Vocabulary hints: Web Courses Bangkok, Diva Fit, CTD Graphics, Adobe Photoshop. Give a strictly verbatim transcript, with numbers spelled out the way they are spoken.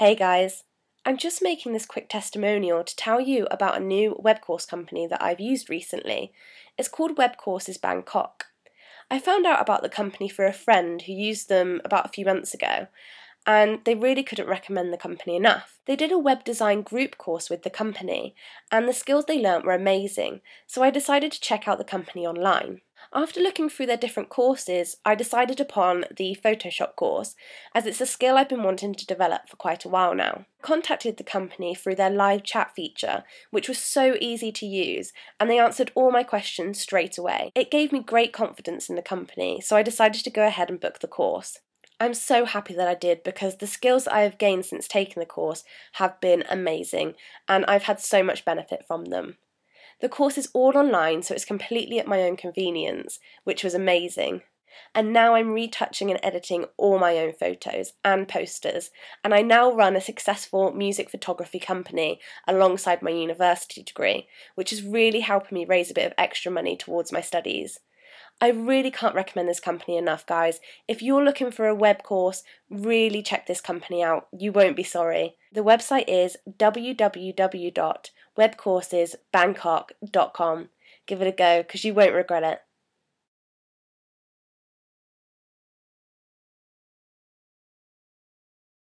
Hey guys, I'm just making this quick testimonial to tell you about a new web course company that I've used recently. It's called Web Courses Bangkok. I found out about the company through a friend who used them about a few months ago, and they really couldn't recommend the company enough. They did a web design group course with the company, and the skills they learnt were amazing, so I decided to check out the company online. After looking through their different courses, I decided upon the Photoshop course, as it's a skill I've been wanting to develop for quite a while now. I contacted the company through their live chat feature, which was so easy to use, and they answered all my questions straight away. It gave me great confidence in the company, so I decided to go ahead and book the course. I'm so happy that I did, because the skills I have gained since taking the course have been amazing, and I've had so much benefit from them. The course is all online, so it's completely at my own convenience, which was amazing. And now I'm retouching and editing all my own photos and posters, and I now run a successful music photography company alongside my university degree, which is really helping me raise a bit of extra money towards my studies. I really can't recommend this company enough, guys. If you're looking for a web course, really check this company out. You won't be sorry. The website is w w w dot web courses bangkok dot com. Give it a go, because you won't regret it.